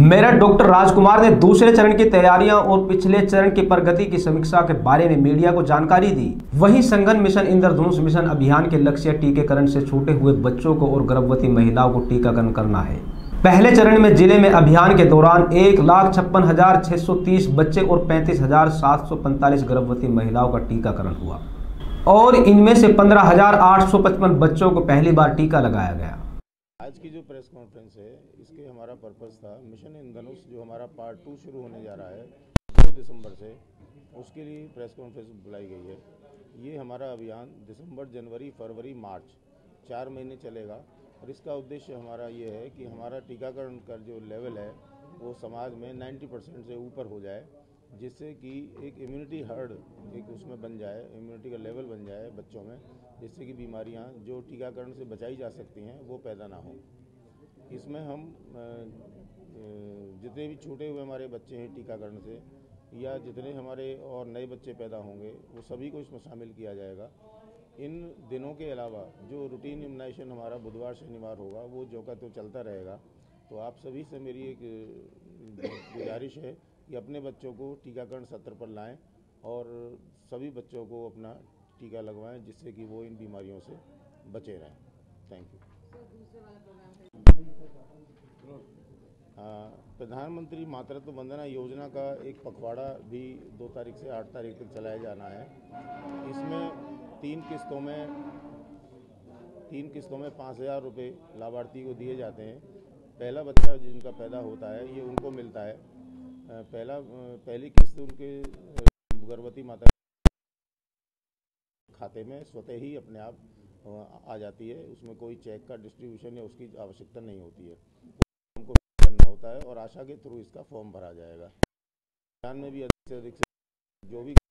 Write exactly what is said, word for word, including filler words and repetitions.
Meerut doctor राजकुमार ने दूसरे चरण की तैयारियां और पिछले चरण की प्रगति की समीक्षा के बारे में मीडिया को जानकारी दी। वहीं संगन मिशन इंद्रधनुष मिशन अभियान के लक्ष्य टीकाकरण से छूटे हुए बच्चों को और गर्भवती महिलाओं को टीकाकरण करना है। पहले चरण में जिले में अभियान के दौरान एक लाख छप्पन हजार छह सौ तीस बच्चे और पैंतीस हजार सात सौ पैंतालीस गर्भवती महिलाओं का टीकाकरण हुआ और इनमें से पंद्रह हजार आठ सौ पचपन बच्चों को पहली बार टीका लगाया गया। आज की जो प्रेस कॉन्फ्रेंस है इसके हमारा पर्पस था मिशन इंद्रधनुष जो हमारा पार्ट टू शुरू होने जा रहा है दो दिसंबर से, उसके लिए प्रेस कॉन्फ्रेंस बुलाई गई है। ये हमारा अभियान दिसंबर, जनवरी, फरवरी, मार्च चार महीने चलेगा और इसका उद्देश्य हमारा ये है कि हमारा टीकाकरण का जो लेवल है वो समाज में नब्बे परसेंट से ऊपर हो जाए, जिससे कि एक इम्यूनिटी हर्ड एक उसमें बन जाए, इम्यूनिटी का लेवल बन जाए बच्चों में, जिससे कि बीमारियां जो टीकाकरण से बचाई जा सकती हैं वो पैदा ना हो। इसमें हम जितने भी छूटे हुए हमारे बच्चे हैं टीकाकरण से या जितने हमारे और नए बच्चे पैदा होंगे वो सभी को इसमें शामिल किया जाएगा। इन दिनों के अलावा जो रूटीन इम्यूनाइजेशन हमारा बुधवार शनिवार होगा वो जो का तो चलता रहेगा। तो आप सभी से मेरी एक गुजारिश है कि अपने बच्चों को टीकाकरण सत्र पर लाएं और सभी बच्चों को अपना टीका लगवाएं, जिससे कि वो इन बीमारियों से बचे रहें। Thank you. प्रधानमंत्री मातृत्व वंदना योजना का एक पखवाड़ा भी दो तारीख से आठ तारीख तक चलाया जाना है। इसमें तीन किस्तों में तीन किस्तों में पाँच हज़ार रुपये लाभार्थी को दिए जाते हैं। पहला बच्चा जिनका पैदा होता है ये उनको मिलता है। पहला पहली किस्त उनके गर्भवती माता खाते में स्वतः ही अपने आप आ जाती है। उसमें कोई चेक का डिस्ट्रीब्यूशन या उसकी आवश्यकता नहीं होती है, उनको करना होता है और आशा के थ्रू इसका फॉर्म भरा जाएगा। में भी अधिक से अधिक जो भी